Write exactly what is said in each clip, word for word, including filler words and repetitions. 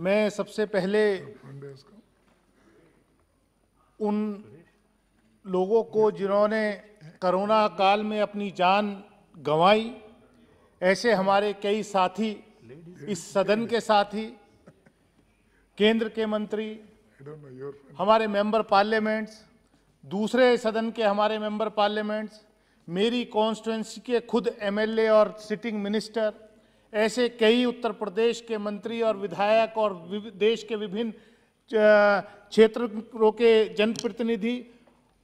मैं सबसे पहले उन लोगों को जिन्होंने कोरोना काल में अपनी जान गंवाई, ऐसे हमारे कई साथी, इस सदन के साथी, केंद्र के मंत्री, हमारे मेंबर पार्लियामेंट्स, दूसरे सदन के हमारे मेंबर पार्लियामेंट्स, मेरी कॉन्स्टिट्यूंसी के खुद एमएलए और सिटिंग मिनिस्टर, ऐसे कई उत्तर प्रदेश के मंत्री और विधायक और देश के विभिन्न क्षेत्रों के जनप्रतिनिधि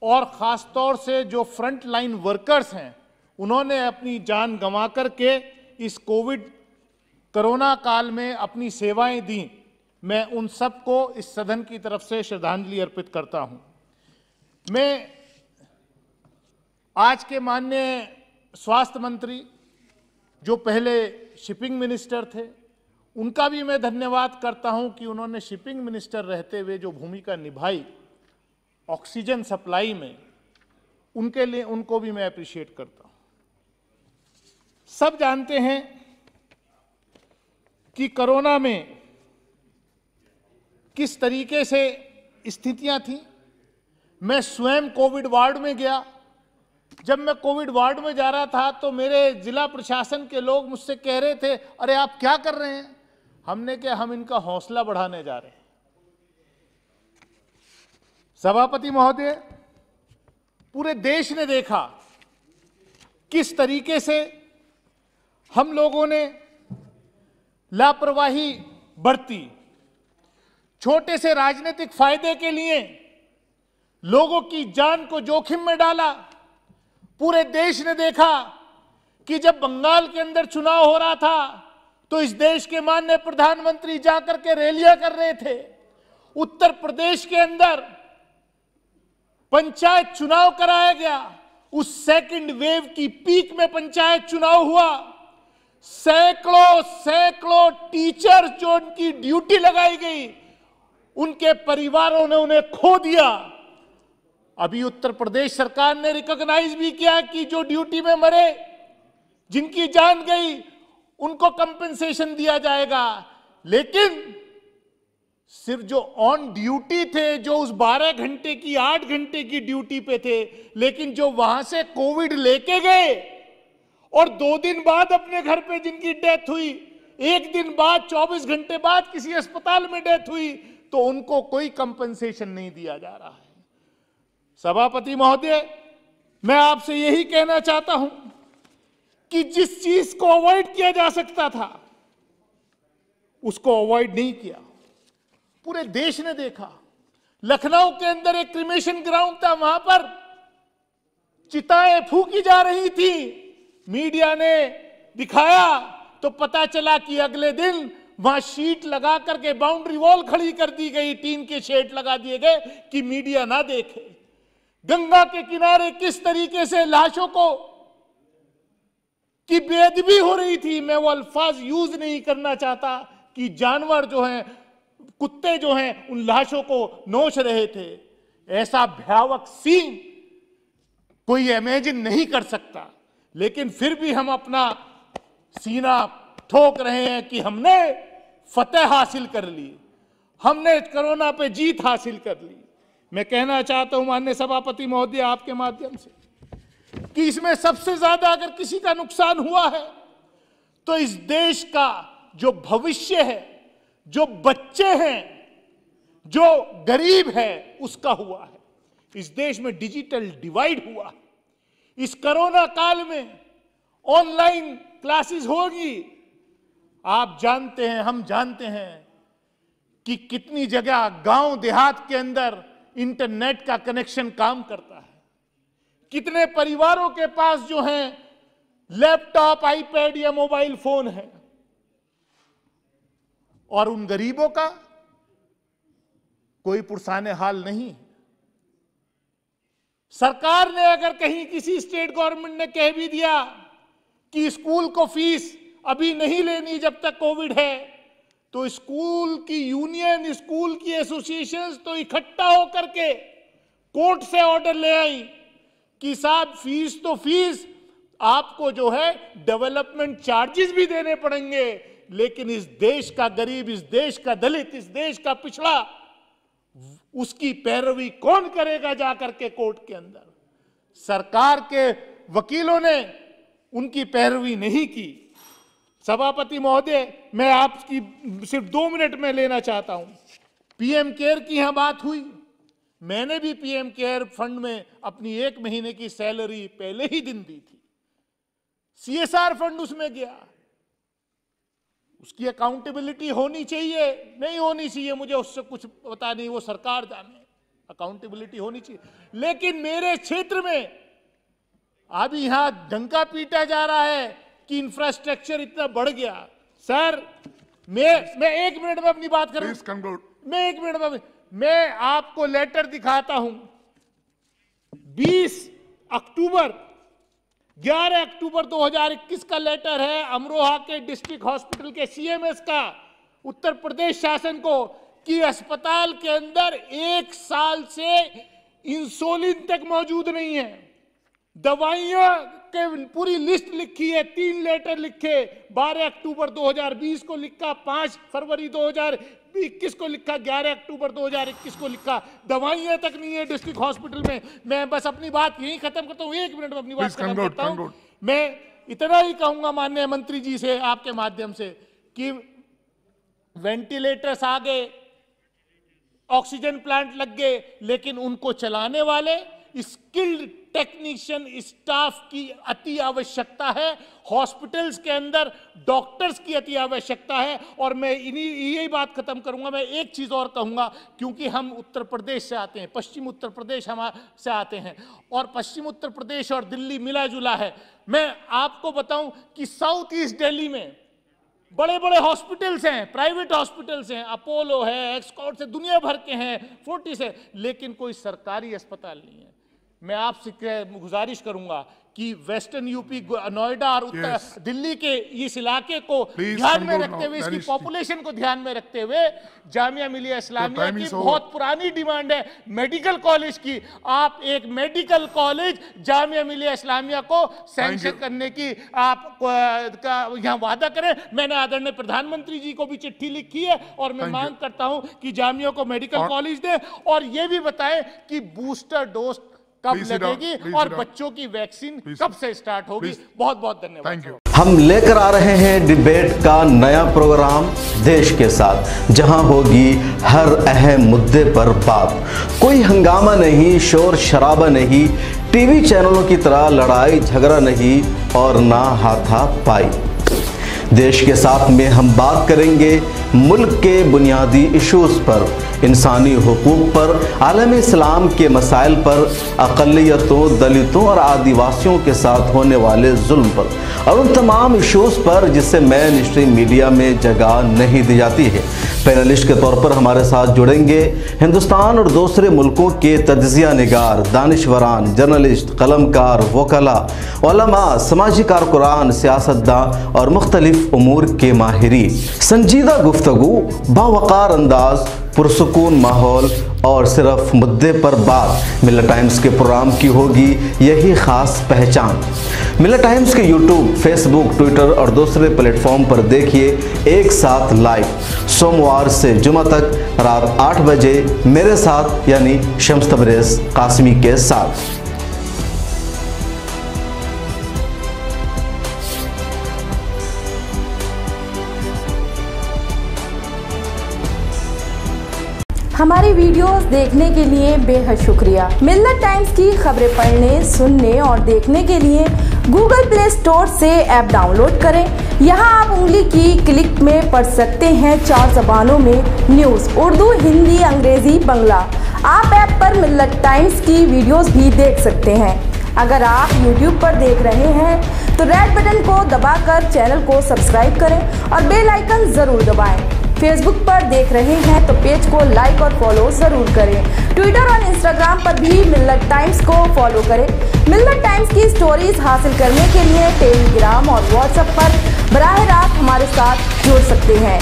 और ख़ास तौर से जो फ्रंट लाइन वर्कर्स हैं, उन्होंने अपनी जान गंवा कर के इस कोविड कोरोना काल में अपनी सेवाएं दी। मैं उन सब को इस सदन की तरफ से श्रद्धांजलि अर्पित करता हूं। मैं आज के माननीय स्वास्थ्य मंत्री, जो पहले शिपिंग मिनिस्टर थे, उनका भी मैं धन्यवाद करता हूं कि उन्होंने शिपिंग मिनिस्टर रहते हुए जो भूमिका निभाई ऑक्सीजन सप्लाई में, उनके लिए उनको भी मैं अप्रिशिएट करता हूं। सब जानते हैं कि कोरोना में किस तरीके से स्थितियां थीं। मैं स्वयं कोविड वार्ड में गया। जब मैं कोविड वार्ड में जा रहा था तो मेरे जिला प्रशासन के लोग मुझसे कह रहे थे, अरे आप क्या कर रहे हैं? हमने कहा हम इनका हौसला बढ़ाने जा रहे हैं। सभापति महोदय, पूरे देश ने देखा किस तरीके से हम लोगों ने लापरवाही बरती। छोटे से राजनीतिक फायदे के लिए लोगों की जान को जोखिम में डाला। पूरे देश ने देखा कि जब बंगाल के अंदर चुनाव हो रहा था तो इस देश के माननीय प्रधानमंत्री जाकर के रैलियां कर रहे थे। उत्तर प्रदेश के अंदर पंचायत चुनाव कराया गया। उस सेकंड वेव की पीक में पंचायत चुनाव हुआ। सैकड़ों सैकड़ों टीचर जो उनकी ड्यूटी लगाई गई, उनके परिवारों ने उन्हें खो दिया। अभी उत्तर प्रदेश सरकार ने रिकॉग्नाइज भी किया कि जो ड्यूटी में मरे, जिनकी जान गई, उनको कंपनसेशन दिया जाएगा। लेकिन सिर्फ जो ऑन ड्यूटी थे, जो उस बारह घंटे की आठ घंटे की ड्यूटी पे थे, लेकिन जो वहां से कोविड लेके गए और दो दिन बाद अपने घर पे जिनकी डेथ हुई, एक दिन बाद, चौबीस घंटे बाद किसी अस्पताल में डेथ हुई, तो उनको कोई कंपनसेशन नहीं दिया जा रहा है। सभापति महोदय, मैं आपसे यही कहना चाहता हूं कि जिस चीज को अवॉइड किया जा सकता था उसको अवॉइड नहीं किया। पूरे देश ने देखा, लखनऊ के अंदर एक क्रिमेशन ग्राउंड था, वहां पर चिताएं फूकी जा रही थी। मीडिया ने दिखाया तो पता चला कि अगले दिन वहां शीट लगा करके बाउंड्री वॉल खड़ी कर दी गई, टीन के शेड लगा दिए गए कि मीडिया ना देखे। गंगा के किनारे किस तरीके से लाशों को की बेअदबी हो रही थी। मैं वो अल्फाज यूज नहीं करना चाहता कि जानवर जो हैं, कुत्ते जो हैं, उन लाशों को नोच रहे थे। ऐसा भयावक सीन कोई इमेजिन नहीं कर सकता, लेकिन फिर भी हम अपना सीना ठोक रहे हैं कि हमने फतेह हासिल कर ली, हमने कोरोना पे जीत हासिल कर ली। मैं कहना चाहता हूं माननीय सभापति महोदय, आपके माध्यम से, कि इसमें सबसे ज्यादा अगर किसी का नुकसान हुआ है तो इस देश का जो भविष्य है, जो बच्चे हैं, जो गरीब है, उसका हुआ है। इस देश में डिजिटल डिवाइड हुआ है। इस कोरोना काल में ऑनलाइन क्लासेस होगी। आप जानते हैं, हम जानते हैं कि कितनी जगह गांव देहात के अंदर इंटरनेट का कनेक्शन काम करता है। कितने परिवारों के पास जो हैं लैपटॉप, आईपैड या मोबाइल फोन है, और उन गरीबों का कोई पुरसाने हाल नहीं। सरकार ने अगर कहीं, किसी स्टेट गवर्नमेंट ने कह भी दिया कि स्कूल को फीस अभी नहीं लेनी जब तक कोविड है, तो स्कूल की यूनियन, स्कूल की एसोसिएशंस तो इकट्ठा होकर के कोर्ट से ऑर्डर ले आई कि साहब फीस तो फीस, आपको जो है डेवलपमेंट चार्जेस भी देने पड़ेंगे। लेकिन इस देश का गरीब, इस देश का दलित, इस देश का पिछड़ा, उसकी पैरवी कौन करेगा जाकर के कोर्ट के अंदर? सरकार के वकीलों ने उनकी पैरवी नहीं की। सभापति महोदय, मैं आपकी सिर्फ दो मिनट में लेना चाहता हूं। पीएम केयर की यहां बात हुई, मैंने भी पीएम केयर फंड में अपनी एक महीने की सैलरी पहले ही दिन दी थी। सीएसआर फंड उसमें गया, उसकी अकाउंटेबिलिटी होनी चाहिए, नहीं होनी चाहिए मुझे उससे कुछ पता नहीं, वो सरकार जाने, अकाउंटेबिलिटी होनी चाहिए। लेकिन मेरे क्षेत्र में अभी यहां डंका पीटा जा रहा है कि इंफ्रास्ट्रक्चर इतना बढ़ गया। सर, मैं मैं एक मिनट में अपनी बात करूं, प्लीज कंक्लूड। मैं एक मिनट में मैं आपको लेटर दिखाता हूं, बीस अक्टूबर, ग्यारह अक्टूबर दो हज़ार इक्कीस का लेटर है अमरोहा के डिस्ट्रिक्ट हॉस्पिटल के सीएमएस का, उत्तर प्रदेश शासन को, कि अस्पताल के अंदर एक साल से इंसुलिन तक मौजूद नहीं है। दवाइयों के पूरी लिस्ट लिखी है, तीन लेटर लिखे, बारह अक्टूबर दो हज़ार बीस को लिखा, पाँच फरवरी दो हज़ार इक्कीस को लिखा, ग्यारह अक्टूबर दो हज़ार इक्कीस को लिखा, दवाइयां तक नहीं है डिस्ट्रिक्ट हॉस्पिटल में। मैं बस अपनी बात यहीं खत्म करता हूँ, एक मिनट में अपनी बात खत्म करता हूँ। मैं इतना ही कहूंगा माननीय मंत्री जी से, आपके माध्यम से, कि वेंटिलेटर्स आ गए, ऑक्सीजन प्लांट लग गए, लेकिन उनको चलाने वाले स्किल्ड टेक्नीशियन स्टाफ की अति आवश्यकता है, हॉस्पिटल्स के अंदर डॉक्टर्स की अति आवश्यकता है। और मैं इन्हीं यही बात खत्म करूंगा। मैं एक चीज़ और कहूंगा, क्योंकि हम उत्तर प्रदेश से आते हैं, पश्चिम उत्तर प्रदेश हम से आते हैं, और पश्चिम उत्तर प्रदेश और दिल्ली मिला जुला है। मैं आपको बताऊं कि साउथ ईस्ट दिल्ली में बड़े बड़े हॉस्पिटल्स हैं, प्राइवेट हॉस्पिटल्स हैं, अपोलो है, एक्सकॉर्ट्स है, दुनिया भर के हैं, फोर्टिस है, लेकिन कोई सरकारी अस्पताल नहीं है। मैं आपसे गुजारिश करूंगा कि वेस्टर्न यूपी, नोएडा और उत्तर yes. दिल्ली के इस इलाके को ध्यान में रखते हुए, इसकी पॉपुलेशन को ध्यान में रखते हुए, जामिया मिलिया इस्लामिया की बहुत पुरानी डिमांड है मेडिकल कॉलेज की। आप एक मेडिकल कॉलेज जामिया मिलिया इस्लामिया को सैंक्शन करने की आप का यहाँ वादा करें। मैंने आदरणीय प्रधानमंत्री जी को भी चिट्ठी लिखी है और मैं मांग करता हूँ कि जामिया को मेडिकल कॉलेज दें, और ये भी बताएं कि बूस्टर डोज कब लगेगी और बच्चों की वैक्सीन कब से स्टार्ट होगी। बहुत बहुत धन्यवाद, थैंक यू। हम लेकर आ रहे हैं डिबेट का नया प्रोग्राम देश के साथ, जहां होगी हर अहम मुद्दे पर बात। कोई हंगामा नहीं, शोर शराबा नहीं, टीवी चैनलों की तरह लड़ाई झगड़ा नहीं और ना हाथापाई। देश के साथ में हम बात करेंगे मुल्क के बुनियादी इश्यूज़ पर, इंसानी हुकूक पर, आलम इस्लाम के मसाइल पर, अक़लियतों, दलितों और आदिवासियों के साथ होने वाले जुल्म पर, और उन तमाम इश्यूज़ पर जिससे मेन स्ट्रीम मीडिया में जगह नहीं दी जाती है। पैनलिस्ट के तौर पर हमारे साथ जुड़ेंगे हिंदुस्तान और दूसरे मुल्कों के तजज़िया निगार, दानिशवरान, जर्नलिस्ट, कलमकार, वकला, उलमा, समाजी कारकुनान, सियासतदान और मुख्तलिफ उमूर के माहिरी। संजीदा गुफ्तगू, बावकार अंदाज, पुरसुकून माहौल और सिर्फ मुद्दे पर बात, मिलत टाइम्स के प्रोग्राम की होगी यही खास पहचान। मिलत टाइम्स के यूट्यूब, फेसबुक, ट्विटर और दूसरे प्लेटफॉर्म पर देखिए एक साथ लाइव, सोमवार से जुमा तक रात आठ बजे मेरे साथ, यानी शम्स तबरेज़ कासमी के साथ। हमारी वीडियोस देखने के लिए बेहद शुक्रिया। मिल्लत टाइम्स की खबरें पढ़ने, सुनने और देखने के लिए गूगल प्ले स्टोर से ऐप डाउनलोड करें। यहाँ आप उंगली की क्लिक में पढ़ सकते हैं चार जबानों में न्यूज़, उर्दू, हिंदी, अंग्रेज़ी, बंगला। आप ऐप पर मिल्लत टाइम्स की वीडियोस भी देख सकते हैं। अगर आप यूट्यूब पर देख रहे हैं तो रेड बटन को दबाकर चैनल को सब्सक्राइब करें और बेल आइकन ज़रूर दबाएँ। फेसबुक पर देख रहे हैं तो पेज को लाइक और फॉलो ज़रूर करें। ट्विटर और इंस्टाग्राम पर भी मिल्लत टाइम्स को फॉलो करें। मिल्लत टाइम्स की स्टोरीज हासिल करने के लिए टेलीग्राम और व्हाट्सएप पर बराह रास्त हमारे साथ जुड़ सकते हैं।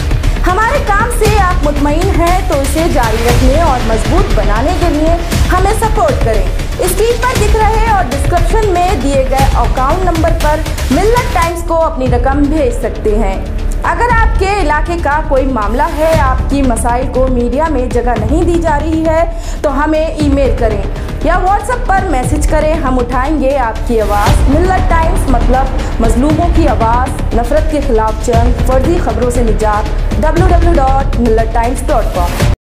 हमारे काम से आप मुतमईन हैं तो इसे जारी रखने और मजबूत बनाने के लिए हमें सपोर्ट करें। स्क्रीन पर दिख रहे और डिस्क्रिप्शन में दिए गए अकाउंट नंबर पर मिल्लत टाइम्स को अपनी रकम भेज सकते हैं। अगर आपके इलाके का कोई मामला है, आपकी मसाइल को मीडिया में जगह नहीं दी जा रही है, तो हमें ईमेल करें या व्हाट्सएप पर मैसेज करें। हम उठाएंगे आपकी आवाज़। मिल्लत टाइम्स मतलब मजलूमों की आवाज़, नफरत के खिलाफ जंग, फर्जी खबरों से निजात। W W W dot Millat Times dot com.